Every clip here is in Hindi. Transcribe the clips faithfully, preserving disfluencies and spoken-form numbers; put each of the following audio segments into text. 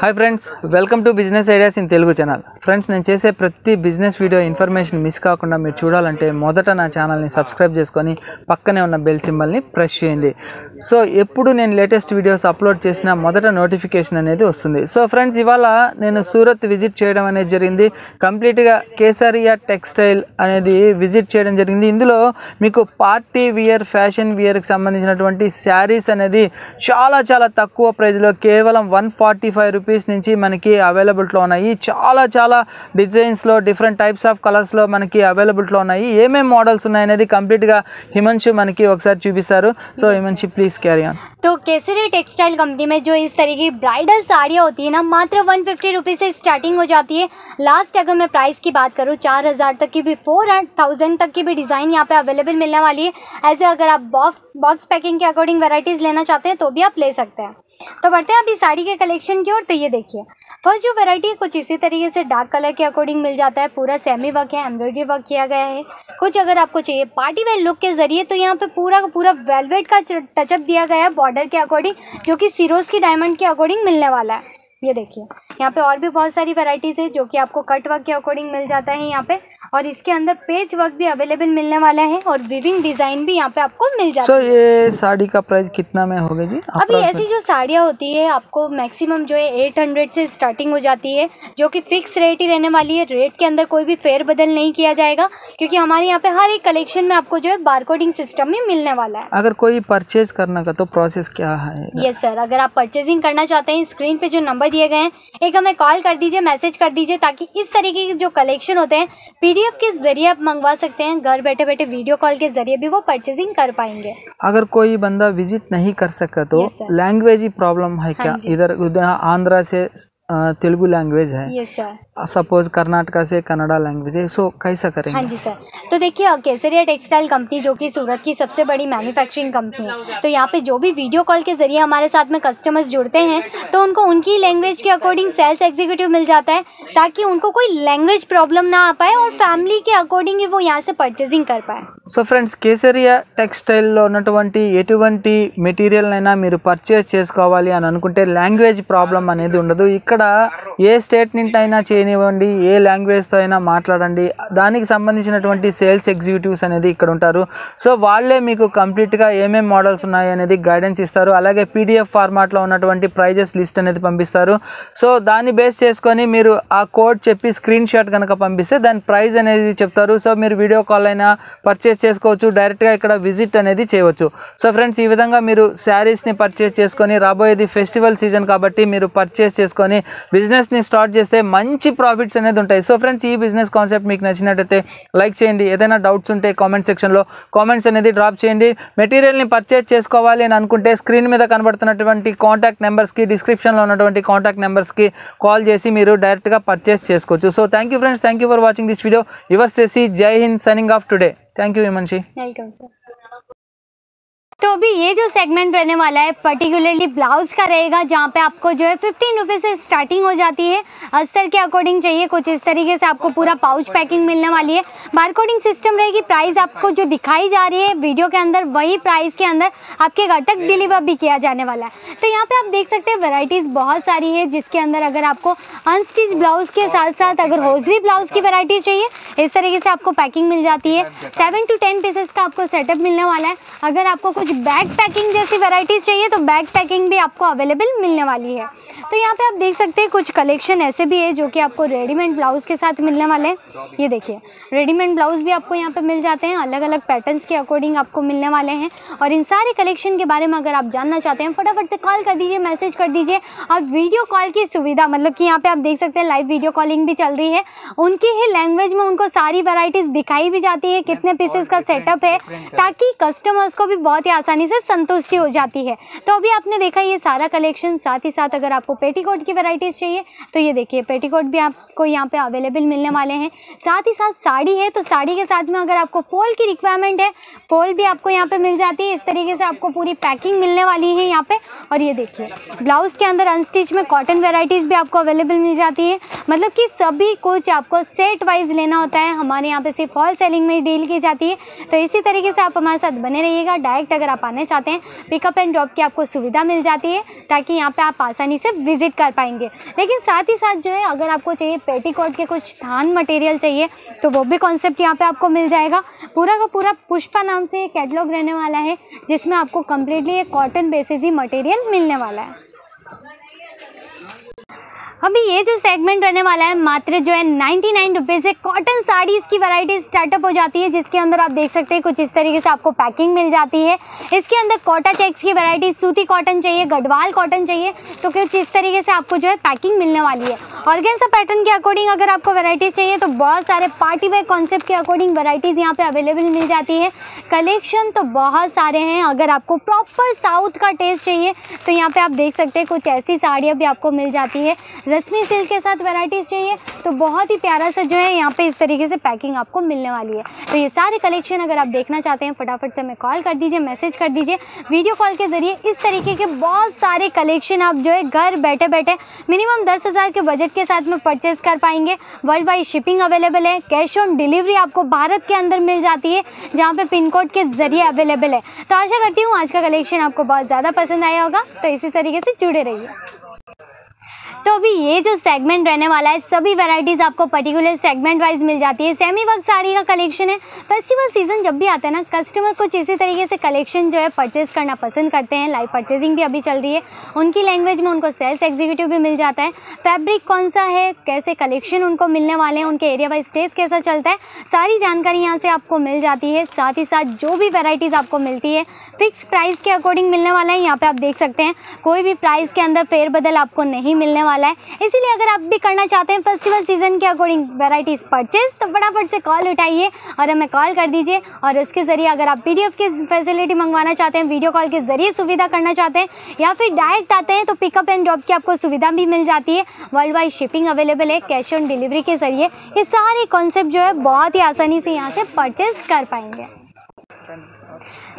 Hi friends, welcome to business ideas in Telugu channel. Friends, నేను చేసే ప్రతి బిజినెస్ వీడియో ఇన్ఫర్మేషన్ మిస్ కాకుండా మీరు చూడాలంటే మొదట నా ఛానల్ ని సబ్స్క్రైబ్ చేసుకొని పక్కనే ఉన్న బెల్ సింబల్ ని ప్రెస్ చేయండి। సో ఎప్పుడు నేను లేటెస్ట్ వీడియోస్ అప్లోడ్ చేసినా మొదట నోటిఫికేషన్ అనేది వస్తుంది। సో ఫ్రెండ్స్, ఇవాళ నేను సూరత్ విజిట్ చేయడం అనేది జరిగింది। కంప్లీట్ గా కేసారియా టెక్స్టైల్ అనేది విజిట్ చేయడం జరిగింది। ఇందులో మీకు పార్టీ వియర్, ఫ్యాషన్ వియర్ కి సంబంధించినటువంటి సారీస్ అనేది చాలా చాలా తక్కువ ప్రైస్ లో కేవలం వన్ ఫార్టీ ఫైవ్ రూపీస్ నుంచి మనకి అవైలబుల్ లో ఉన్నాయి। చాలా చాలా డిజైన్స్ లో, డిఫరెంట్ టైప్స్ ఆఫ్ కలర్స్ లో మనకి అవైలబుల్ లో ఉన్నాయి। ఏమేం మోడల్స్ ఉన్నాయి అనేది కంప్లీట్ గా హిమన్షు మనకి ఒకసారి చూపిస్తారు। So Himanshu please carry on. तो केसरिया टेक्सटाइल कंपनी में जो इस तरह की ब्राइडल साड़ियाँ होती है ना, मात्र वन फिफ्टी रुपीज़ से स्टार्टिंग हो जाती है। लास्ट अगर मैं प्राइस की बात करूँ, चार हज़ार तक की भी, फोर थाउजेंड तक की भी डिज़ाइन यहाँ पे अवेलेबल मिलने वाली है। ऐसे अगर आप बॉक्स बॉक्स पैकिंग के अकॉर्डिंग वैराइटीज़ लेना चाहते हैं तो भी आप ले सकते हैं। तो बढ़ते हैं अभी साड़ी के कलेक्शन की ओर। तो ये देखिए, फर्स्ट जो वैरायटी है कुछ इसी तरीके से डार्क कलर के अकॉर्डिंग मिल जाता है। पूरा सेमी वर्क है, एम्ब्रॉयडरी वर्क किया गया है। कुछ अगर आपको चाहिए पार्टी वेयर लुक के जरिए तो यहाँ पे पूरा पूरा वेलवेट का टचअप दिया गया है बॉर्डर के अकॉर्डिंग, जो कि सिरोज की डायमंड के अकॉर्डिंग मिलने वाला है। ये देखिए, यहाँ पे और भी बहुत सारी वैरायटीज़ है जो कि आपको कट वर्क के अकॉर्डिंग मिल जाता है यहाँ पे, और इसके अंदर पेच वर्क भी अवेलेबल मिलने वाला है और विविंग डिजाइन भी यहाँ पे आपको मिल जाता है। so, ये साड़ी का प्राइस कितना में होगा जी? अभी ऐसी जो साड़ियाँ होती है आपको मैक्सिमम जो है एट हंड्रेड से स्टार्टिंग हो जाती है, जो कि फिक्स रेट ही रहने वाली है। रेट के अंदर कोई भी फेर बदल नहीं किया जाएगा, क्योंकि हमारे यहाँ पे हर एक कलेक्शन में आपको जो है बारकोडिंग सिस्टम में मिलने वाला है। अगर कोई परचेज करना का तो प्रोसेस क्या है? यस सर, अगर आप परचेजिंग करना चाहते हैं स्क्रीन पे जो नंबर दिए गए हैं एक हमें कॉल कर दीजिए, मैसेज कर दीजिए, ताकि इस तरीके के जो कलेक्शन होते हैं पीडीएफ के जरिए आप मंगवा सकते हैं। घर बैठे बैठे वीडियो कॉल के जरिए भी वो परचेजिंग कर पाएंगे। अगर कोई बंदा विजिट नहीं कर सका तो लैंग्वेज ही प्रॉब्लम है क्या? हाँ, इधर उधर आंध्रा से तेलुगु लैंग्वेज है, yes, सपोज कर्नाटका से कन्नड़ा लैंग्वेज है। सो कैसा करेंगे? हाँ जी सर, तो देखिए केसरिया टेक्सटाइल कंपनी जो कि सूरत की सबसे बड़ी मैन्युफैक्चरिंग कंपनी है, तो यहाँ पे जो भी वीडियो कॉल के जरिए हमारे साथ में कस्टमर्स जुड़ते हैं तो उनको उनकी लैंग्वेज के अकॉर्डिंग सेल्स एग्जीक्यूटिव मिल जाता है, ताकि उनको कोई लैंग्वेज प्रॉब्लम ना आ पाए और फैमिली के अकॉर्डिंग ही वो यहाँ से परचेजिंग कर पाए। సో ఫ్రెండ్స్, కేసరియా టెక్స్టైల్లో ఉన్నటువంటి ఎటువంటి మెటీరియల్ అయినా మీరు పర్చేస్ చేసుకోవాలి అని అనుకుంటే లాంగ్వేజ్ ప్రాబ్లం అనేది ఉండదు। ఇక్కడ ఏ స్టేట్ నుంచి అయినా చేయనివ్వండి, ఏ లాంగ్వేజ్తో అయినా మాట్లాడండి, దానికి సంబంధించినటువంటి సేల్స్ ఎగ్జిక్యూటివ్స్ అనేది ఇక్కడ ఉంటారు। సో వాళ్ళే మీకు కంప్లీట్గా ఏమేమి మోడల్స్ ఉన్నాయి అనేది గైడెన్స్ ఇస్తారు। అలాగే పీడిఎఫ్ ఫార్మాట్లో ఉన్నటువంటి ప్రైజెస్ లిస్ట్ అనేది పంపిస్తారు। సో దాన్ని బేస్ చేసుకొని మీరు ఆ కోడ్ చెప్పి స్క్రీన్ షాట్ కనుక పంపిస్తే దాని ప్రైజ్ అనేది చెప్తారు। సో మీరు వీడియో కాల్ అయినా పర్చేస్ చేసుకోవచ్చు, డైరెక్ట్ గా ఇక్కడ విజిట్ అనేది చేయవచ్చు। సో ఫ్రెండ్స్, ఈ విధంగా మీరు సారీస్ ని పర్చేస్ చేసుకొని, రాబోయేది ఫెస్టివల్ సీజన్ కాబట్టి మీరు పర్చేస్ చేసుకొని బిజినెస్ ని స్టార్ట్ చేస్తే మంచి ప్రాఫిట్స్ అనేది ఉంటాయి। సో ఫ్రెండ్స్, ఈ బిజినెస్ కాన్సెప్ట్ మీకు నచ్చినట్లయితే లైక్ చేయండి, ఏదైనా డౌట్స్ ఉంటే కామెంట్ సెక్షన్ లో కామెంట్స్ అనేది డ్రాప్ చేయండి। మెటీరియల్ ని పర్చేస్ చేసుకోవాలి అని అనుకుంటే స్క్రీన్ మీద కనబడుతున్నటువంటి కాంటాక్ట్ నెంబర్స్ కి, డిస్క్రిప్షన్ లో ఉన్నటువంటి కాంటాక్ట్ నెంబర్స్ కి కాల్ చేసి మీరు డైరెక్ట్ గా పర్చేస్ చేసుకోవచ్చు। So thank you friends, thank you for watching this video. Your Shashi, Jai Hind, signing off today. Thank you Himanshi. Welcome sir. तो अभी ये जो सेगमेंट रहने वाला है पर्टिकुलरली ब्लाउज का रहेगा, जहाँ पे आपको जो है फिफ्टीन रुपीज़ से स्टार्टिंग हो जाती है। अस्तर के अकॉर्डिंग चाहिए कुछ इस तरीके से आपको पूरा पाउच पैकिंग मिलने वाली है, बारकोडिंग सिस्टम रहेगी। प्राइस आपको जो दिखाई जा रही है वीडियो के अंदर वही प्राइस के अंदर आपके घर तक डिलीवर भी किया जाने वाला है। तो यहाँ पर आप देख सकते हैं वेराइटीज़ बहुत सारी है, जिसके अंदर अगर आपको अनस्टिच ब्लाउज के साथ साथ अगर होजरी ब्लाउज की वेराइटीज़ चाहिए इस तरीके से आपको पैकिंग मिल जाती है। सेवन टू टेन पीसेस का आपको सेटअप मिलने वाला है। अगर आपको बैग पैकिंग जैसी वैरायटीज चाहिए तो बैग पैकिंग भी आपको अवेलेबल मिलने वाली है। तो यहाँ पे आप देख सकते हैं कुछ कलेक्शन ऐसे भी है जो कि आपको रेडीमेड ब्लाउज के साथ मिलने वाले हैं। ये देखिए, रेडीमेड ब्लाउज भी आपको यहाँ पे मिल जाते हैं, अलग अलग पैटर्न्स के अकॉर्डिंग आपको मिलने वाले हैं। और इन सारे कलेक्शन के बारे में अगर आप जानना चाहते हैं फटाफट से कॉल कर दीजिए, मैसेज कर दीजिए। और वीडियो कॉल की सुविधा, मतलब कि यहाँ पे आप देख सकते हैं लाइव वीडियो कॉलिंग भी चल रही है, उनकी ही लैंग्वेज में उनको सारी वेराइटीज दिखाई भी जाती है, कितने पीसेस का सेटअप है, ताकि कस्टमर्स को भी बहुत आसानी से संतुष्टि हो जाती है। तो अभी आपने देखा ये सारा कलेक्शन, साथ ही साथ अगर आपको पेटीकोट की वैरायटीज चाहिए तो ये देखिए पेटीकोट भी आपको यहाँ पे अवेलेबल मिलने वाले हैं। साथ ही साथ साड़ी है, तो साड़ी के साथ में अगर आपको फॉल की रिक्वायरमेंट है फॉल भी आपको यहाँ पे मिल जाती है। इस तरीके से आपको पूरी पैकिंग मिलने वाली है यहाँ पे। और ये देखिए ब्लाउज के अंदर अनस्टिच में कॉटन वेराइटीज भी आपको अवेलेबल मिल जाती है। मतलब कि सभी कुछ आपको सेट वाइज लेना होता है, हमारे यहाँ पे सिर्फ फॉल सेलिंग में डील की जाती है। तो इसी तरीके से आप हमारे साथ बने रहिएगा। डायरेक्ट अगर आप आने चाहते हैं पिकअप एंड ड्रॉप की आपको सुविधा मिल जाती है, ताकि यहाँ पे आप आसानी से विजिट कर पाएंगे। लेकिन साथ ही साथ जो है अगर आपको चाहिए पेटीकोट के कुछ थान मटेरियल चाहिए तो वो भी कॉन्सेप्ट यहाँ पर आपको मिल जाएगा। पूरा का पूरा पुष्पा नाम से कैटलॉग रहने वाला है जिसमें आपको कम्प्लीटली एक कॉटन बेसिस ही मटेरियल मिलने वाला है। अभी ये जो सेगमेंट रहने वाला है मात्र जो है नाइन्टी नाइन रुपीज़ से कॉटन साड़ीज़ की वैरायटी स्टार्टअप हो जाती है, जिसके अंदर आप देख सकते हैं कुछ इस तरीके से आपको पैकिंग मिल जाती है। इसके अंदर कोटा चेक्स की वैरायटी, सूती कॉटन चाहिए, गढ़वाल कॉटन चाहिए तो कुछ इस तरीके से आपको जो है पैकिंग मिलने वाली है। ऑर्गेन्जा पैटर्न के अकॉर्डिंग अगर आपको वैराइटीज़ चाहिए तो बहुत सारे पार्टी वेयर कॉन्सेप्ट के अकॉर्डिंग वैराइटीज़ यहाँ पर अवेलेबल मिल जाती है। कलेक्शन तो बहुत सारे हैं। अगर आपको प्रॉपर साउथ का टेस्ट चाहिए तो यहाँ पर आप देख सकते हैं कुछ ऐसी साड़ियाँ भी आपको मिल जाती है। रस्मी सिल्क के साथ वैराइटीज़ चाहिए तो बहुत ही प्यारा सा जो है यहाँ पे इस तरीके से पैकिंग आपको मिलने वाली है। तो ये सारे कलेक्शन अगर आप देखना चाहते हैं फटाफट से हमें कॉल कर दीजिए, मैसेज कर दीजिए, वीडियो कॉल के ज़रिए। इस तरीके के बहुत सारे कलेक्शन आप जो है घर बैठे बैठे मिनिमम दस हज़ार के बजट के साथ में परचेज़ कर पाएंगे। वर्ल्ड वाइड शिपिंग अवेलेबल है। कैश ऑन डिलीवरी आपको भारत के अंदर मिल जाती है जहाँ पर पिन कोड के ज़रिए अवेलेबल है। तो आशा करती हूँ आज का कलेक्शन आपको बहुत ज़्यादा पसंद आया होगा, तो इसी तरीके से जुड़े रहिए। तो अभी ये जो सेगमेंट रहने वाला है सभी वैराइटीज़ आपको पर्टिकुलर सेगमेंट वाइज मिल जाती है। सेमी वर्क साड़ी का कलेक्शन है। फेस्टिवल सीजन जब भी आता है ना, कस्टमर कुछ इसी तरीके से कलेक्शन जो है परचेज़ करना पसंद करते हैं। लाइव परचेजिंग भी अभी चल रही है, उनकी लैंग्वेज में उनको सेल्स एग्जीक्यूटिव भी मिल जाता है। फैब्रिक कौन सा है, कैसे कलेक्शन उनको मिलने वाले हैं, उनके एरिया वाइज टेस्ट कैसा चलता है, सारी जानकारी यहाँ से आपको मिल जाती है। साथ ही साथ जो भी वेराइटीज़ आपको मिलती है फिक्स प्राइस के अकॉर्डिंग मिलने वाला है। यहाँ पर आप देख सकते हैं कोई भी प्राइस के अंदर फेरबदल आपको नहीं मिलने वाला है। इसीलिए अगर आप भी करना चाहते हैं फेस्टिवल सीजन के अकॉर्डिंग वैराइटीज परचेज तो फटाफट से कॉल उठाइए और हमें कॉल कर दीजिए। और इसके जरिए अगर आप पीडीएफ की फैसिलिटी मंगवाना चाहते हैं, वीडियो कॉल के जरिए सुविधा करना चाहते हैं या फिर डायरेक्ट आते हैं तो पिकअप एंड ड्रॉप की आपको सुविधा भी मिल जाती है। वर्ल्ड वाइड शिपिंग अवेलेबल है। कैश ऑन डिलीवरी के जरिए ये सारे कॉन्सेप्ट जो है बहुत ही आसानी से यहाँ से परचेज कर पाएंगे।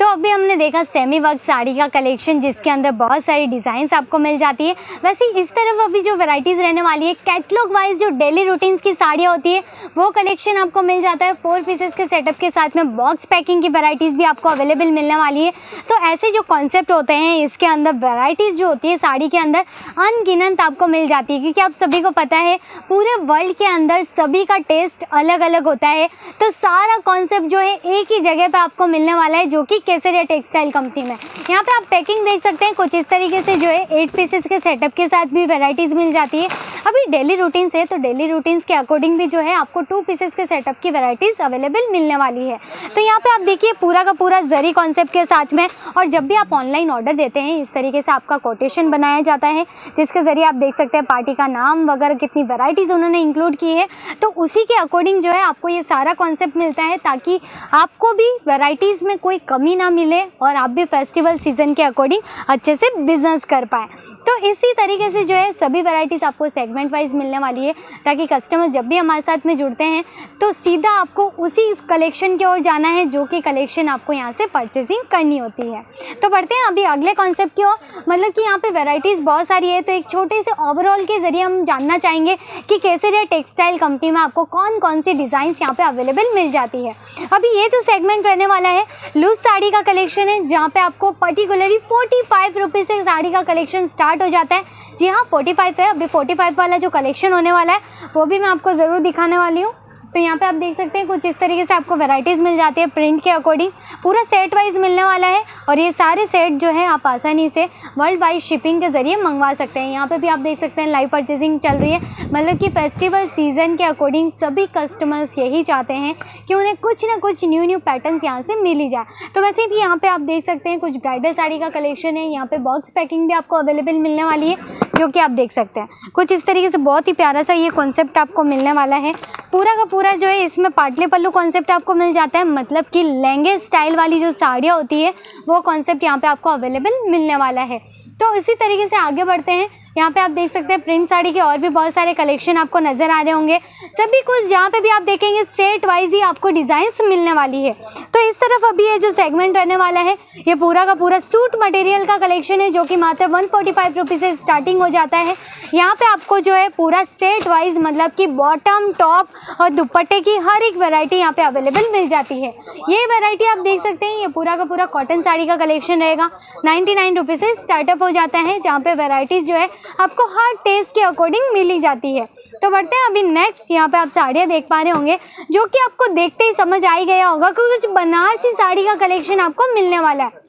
तो अभी हमने देखा सेमी वर्क साड़ी का कलेक्शन जिसके अंदर बहुत सारी डिज़ाइंस आपको मिल जाती है। वैसे इस तरफ अभी जो वैराइटीज़ रहने वाली है कैटलॉग वाइज जो डेली रूटीन्स की साड़ियाँ होती है वो कलेक्शन आपको मिल जाता है। फोर पीसेस के सेटअप के साथ में बॉक्स पैकिंग की वैराइटीज़ भी आपको अवेलेबल मिलने वाली है। तो ऐसे जो कॉन्सेप्ट होते हैं इसके अंदर वैराइटीज़ जो होती है साड़ी के अंदर अनगिनत आपको मिल जाती है, क्योंकि आप सभी को पता है पूरे वर्ल्ड के अंदर सभी का टेस्ट अलग अलग होता है। तो सारा कॉन्सेप्ट जो है एक ही जगह पर आपको मिलने वाला है, जो कि केसरिया टेक्सटाइल कंपनी में। यहाँ पे आप पैकिंग देख सकते हैं कुछ इस तरीके से जो है एट पीसेस के सेटअप के साथ भी वैराइटीज़ मिल जाती है। अभी डेली रूटीन्स है तो डेली रूटीन्स के अकॉर्डिंग भी जो है आपको टू पीसेस के सेटअप की वैराइटीज़ अवेलेबल मिलने वाली है। तो यहाँ पे आप देखिए पूरा का पूरा जरी कॉन्सेप्ट के साथ में। और जब भी आप ऑनलाइन ऑर्डर देते हैं इस तरीके से आपका कोटेशन बनाया जाता है, जिसके ज़रिए आप देख सकते हैं पार्टी का नाम वगैरह कितनी वैराइटीज़ उन्होंने इंक्लूड की है। तो उसी के अकॉर्डिंग जो है आपको ये सारा कॉन्सेप्ट मिलता है ताकि आपको भी वैराइटीज़ में कोई कमी ना मिले और आप भी फेस्टिवल सीज़न के अकॉर्डिंग अच्छे से बिजनेस कर पाएँ। तो इसी तरीके से जो है सभी वैराइटीज़ आपको सेगमेंट वाइज मिलने वाली है, ताकि कस्टमर जब भी हमारे साथ में जुड़ते हैं तो सीधा आपको उसी कलेक्शन की ओर जाना है जो कि कलेक्शन आपको यहाँ से परचेजिंग करनी होती है। तो बढ़ते हैं अभी अगले कॉन्सेप्ट की ओर। मतलब कि यहाँ पे वैराइटीज़ बहुत सारी है, तो एक छोटे से ओवरऑल के ज़रिए हम जानना चाहेंगे कि केसरिया टेक्सटाइल कंपनी में आपको कौन कौन सी डिज़ाइंस यहाँ पर अवेलेबल मिल जाती है। अभी ये जो सेगमेंट रहने वाला है लूज साड़ी का कलेक्शन है, जहाँ पर आपको पर्टिकुलरली फोर्टी फाइव रुपीज़ से साड़ी का कलेक्शन स्टार्ट हो जाता है। जी हाँ, पैंतालीस है। अभी पैंतालीस वाला जो कलेक्शन होने वाला है वो भी मैं आपको ज़रूर दिखाने वाली हूँ। तो यहाँ पे आप देख सकते हैं कुछ इस तरीके से आपको वैराइटीज़ मिल जाती है प्रिंट के अकॉर्डिंग। पूरा सेट वाइज मिलने वाला है और ये सारे सेट जो है आप आसानी से वर्ल्ड वाइड शिपिंग के ज़रिए मंगवा सकते हैं। यहाँ पे भी आप देख सकते हैं लाइव परचेजिंग चल रही है। मतलब कि फेस्टिवल सीज़न के अकॉर्डिंग सभी कस्टमर्स यही चाहते हैं कि उन्हें कुछ ना कुछ न्यू न्यू पैटर्न्स यहाँ से मिल ही जाए। तो वैसे भी यहाँ पर आप देख सकते हैं कुछ ब्राइडल साड़ी का कलेक्शन है। यहाँ पर बॉक्स पैकिंग भी आपको अवेलेबल मिलने वाली है, जो कि आप देख सकते हैं कुछ इस तरीके से। बहुत ही प्यारा सा ये कॉन्सेप्ट आपको मिलने वाला है। पूरा का पूरा जो है इसमें पाटले पल्लू कॉन्सेप्ट आपको मिल जाता है। मतलब कि लहंगे स्टाइल वाली जो साड़ियाँ होती है वो कॉन्सेप्ट यहाँ पे आपको अवेलेबल मिलने वाला है। तो इसी तरीके से आगे बढ़ते हैं। यहाँ पे आप देख सकते हैं प्रिंट साड़ी के और भी बहुत सारे कलेक्शन आपको नजर आ रहे होंगे। सभी कुछ जहाँ पे भी आप देखेंगे सेट वाइज ही आपको डिजाइंस मिलने वाली है। तो इस तरफ अभी ये जो सेगमेंट रहने वाला है ये पूरा का पूरा सूट मटेरियल का कलेक्शन है जो कि मात्र वन फोर्टी फाइव रुपीज से स्टार्टिंग हो जाता है। यहाँ पे आपको जो है पूरा सेट वाइज मतलब कि बॉटम टॉप और दुपट्टे की हर एक वैरायटी यहाँ पे अवेलेबल मिल जाती है। ये वैरायटी आप देख सकते हैं ये पूरा का पूरा कॉटन साड़ी का कलेक्शन रहेगा। नाइन्टी नाइन रुपीज से स्टार्टअप हो जाता है जहाँ पे वैरायटीज जो है आपको हर टेस्ट के अकॉर्डिंग मिली जाती है। तो बढ़ते हैं अभी नेक्स्ट। यहाँ पे आप साड़ियाँ देख पा रहे होंगे जो कि आपको देखते ही समझ आ ही गया होगा कि कुछ बनारसी साड़ी का कलेक्शन आपको मिलने वाला है।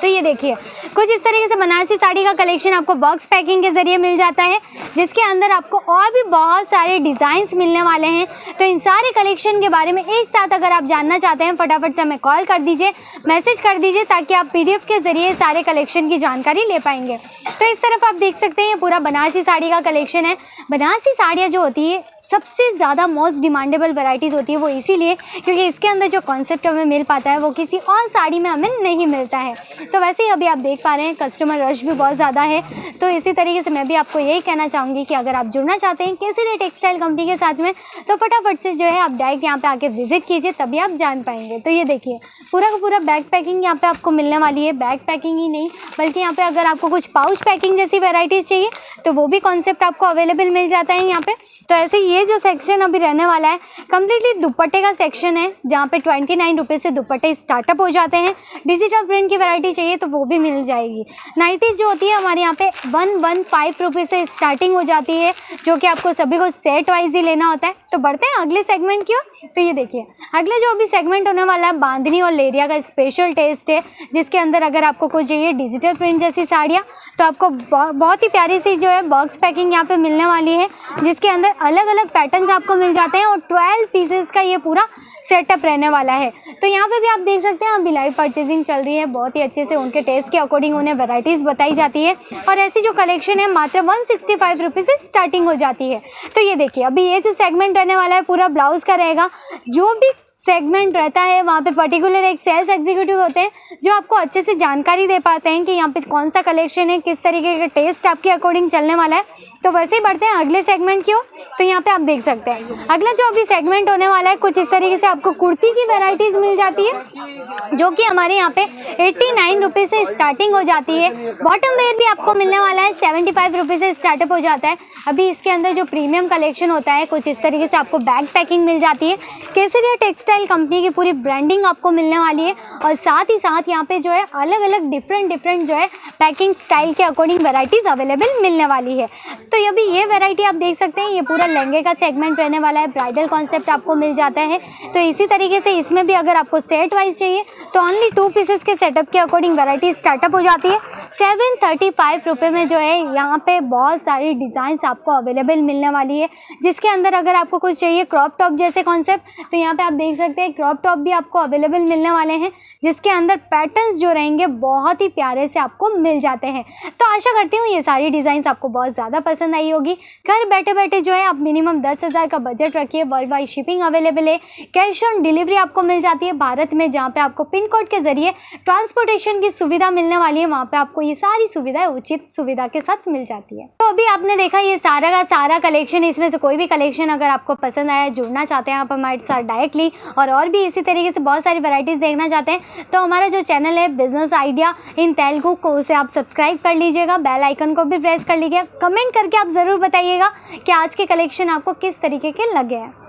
तो ये देखिए कुछ इस तरीके से बनारसी साड़ी का कलेक्शन आपको बॉक्स पैकिंग के जरिए मिल जाता है जिसके अंदर आपको और भी बहुत सारे डिज़ाइंस मिलने वाले हैं। तो इन सारे कलेक्शन के बारे में एक साथ अगर आप जानना चाहते हैं फटाफट से हमें कॉल कर दीजिए, मैसेज कर दीजिए ताकि आप पीडीएफ के जरिए सारे कलेक्शन की जानकारी ले पाएंगे। तो इस तरफ आप देख सकते हैं ये पूरा बनारसी साड़ी का कलेक्शन है। बनारसी साड़ियाँ जो होती है सबसे ज़्यादा मोस्ट डिमांडेबल वैरायटीज़ होती है, वो इसीलिए क्योंकि इसके अंदर जो कॉन्सेप्ट हमें मिल पाता है वो किसी और साड़ी में हमें नहीं मिलता है। तो वैसे ही अभी आप देख पा रहे हैं कस्टमर रश भी बहुत ज़्यादा है। तो इसी तरीके से मैं भी आपको यही कहना चाहूँगी कि अगर आप जुड़ना चाहते हैं केसरिया टेक्सटाइल कंपनी के साथ में तो फटाफट से जो है आप डायरेक्ट यहाँ पे आके विजिट कीजिए तभी आप जान पाएंगे। तो ये देखिए पूरा का पूरा बैग पैकिंग यहाँ पे आपको मिलने वाली है। बैग पैकिंग ही नहीं बल्कि यहाँ पे अगर आपको कुछ पाउच पैकिंग जैसी वेराइटीज़ चाहिए तो वो भी कॉन्सेप्ट आपको अवेलेबल मिल जाता है यहाँ पे। तो ऐसे ये जो सेक्शन अभी रहने वाला है कम्प्लीटली दुपट्टे का सेक्शन है जहाँ पे ट्वेंटी नाइन रुपीज़ से दुपट्टे स्टार्टअप हो जाते हैं। डिजिटल प्रिंट की वैरायटी चाहिए तो वो भी मिल जाएगी। नाइटीज़ जो होती है हमारे यहाँ पे वन वन फाइव रुपीज़ से स्टार्टिंग हो जाती है जो कि आपको सभी को सेट वाइज ही लेना होता है। तो बढ़ते हैं अगले सेगमेंट की ओर। तो ये देखिए अगला जो अभी सेगमेंट होने वाला है बांधनी और लेरिया का स्पेशल टेस्ट है जिसके अंदर अगर आपको कुछ चाहिए डिजिटल प्रिंट जैसी साड़ियाँ तो आपको बहुत ही प्यारी सी जो है बॉक्स पैकिंग यहाँ पर मिलने वाली है जिसके अंदर अलग अलग पैटर्न्स आपको मिल जाते हैं और ट्वेल्व पीसेस का ये पूरा सेटअप रहने वाला है। तो यहाँ पे भी आप देख सकते हैं अभी लाइव परचेजिंग चल रही है। बहुत ही अच्छे से उनके टेस्ट के अकॉर्डिंग उन्हें वैराइटीज़ बताई जाती है और ऐसी जो कलेक्शन है मात्र वन सिक्सटी फाइव रुपीज़ से स्टार्टिंग हो जाती है। तो ये देखिए अभी ये जो सेगमेंट रहने वाला है पूरा ब्लाउज़ का रहेगा। जो भी सेगमेंट रहता है वहाँ पे पर्टिकुलर एक सेल्स एग्जीक्यूटिव होते हैं जो आपको अच्छे से जानकारी दे पाते हैं कि यहाँ पे कौन सा कलेक्शन है, किस तरीके का टेस्ट आपके अकॉर्डिंग चलने वाला है। तो वैसे ही बढ़ते हैं अगले सेगमेंट की ओर। तो यहाँ पे आप देख सकते हैं अगला जो अभी सेगमेंट होने वाला है कुछ इस तरीके से आपको कुर्ती की वेराइटीज़ मिल जाती है जो कि हमारे यहाँ पे एट्टी नाइन रुपीज़ से स्टार्टिंग हो जाती है। बॉटम वेयर भी आपको मिलने वाला है, सेवेंटी फाइव रुपीज़ से स्टार्टअप हो जाता है। अभी इसके अंदर जो प्रीमियम कलेक्शन होता है कुछ इस तरीके से आपको बैग पैकिंग मिल जाती है। केसरिया टेक्सटाइल टेक्सटाइल कंपनी की पूरी ब्रांडिंग आपको मिलने वाली है और साथ ही साथ यहाँ पे जो है अलग अलग डिफरेंट डिफरेंट जो है पैकिंग स्टाइल के अकॉर्डिंग वैराइटीज़ अवेलेबल मिलने वाली है। तो अभी ये वैरायटी आप देख सकते हैं ये पूरा लहंगे का सेगमेंट रहने वाला है। ब्राइडल कॉन्सेप्ट आपको मिल जाता है। तो इसी तरीके से इसमें भी अगर आपको सेट वाइज चाहिए तो ओनली टू पीसेस के सेटअप के अकॉर्डिंग वैरायटी स्टार्टअप हो जाती है। सेवन थर्टी फाइव रुपये में जो है यहाँ पे बहुत सारी डिज़ाइंस आपको अवेलेबल मिलने वाली है जिसके अंदर अगर आपको कुछ चाहिए क्रॉप टॉप जैसे कॉन्सेप्ट तो यहाँ पे आप देख सकते हैं क्रॉप टॉप भी आपको अवेलेबल मिलने वाले हैं जिसके अंदर पैटर्न्स जो रहेंगे बहुत ही प्यारे से आपको मिल जाते हैं। तो आशा करती हूँ ये सारी डिज़ाइंस आपको बहुत ज़्यादा पसंद आई होगी। घर बैठे बैठे जो है आप मिनिमम दस हज़ार का बजट रखिए। वर्ल्ड वाइड शिपिंग अवेलेबल है। कैश ऑन डिलीवरी आपको मिल जाती है भारत में जहाँ पे आपको पिन कोड के जरिए ट्रांसपोर्टेशन की सुविधा मिलने वाली है। वहाँ पर आपको ये सारी सुविधाएं उचित सुविधा के साथ मिल जाती है। तो अभी आपने देखा ये सारा का सारा कलेक्शन। इसमें से कोई भी कलेक्शन अगर आपको पसंद आया, जुड़ना चाहते हैं आप हमारे साथ डायरेक्टली और और भी इसी तरीके से बहुत सारी वैराइटीज़ देखना चाहते हैं तो हमारा जो चैनल है बिजनेस आइडिया इन तेलुगु को उसे आप सब्सक्राइब कर लीजिएगा। बेल आइकन को भी प्रेस कर लीजिएगा। कमेंट करके आप ज़रूर बताइएगा कि आज के कलेक्शन आपको किस तरीके के लगे हैं।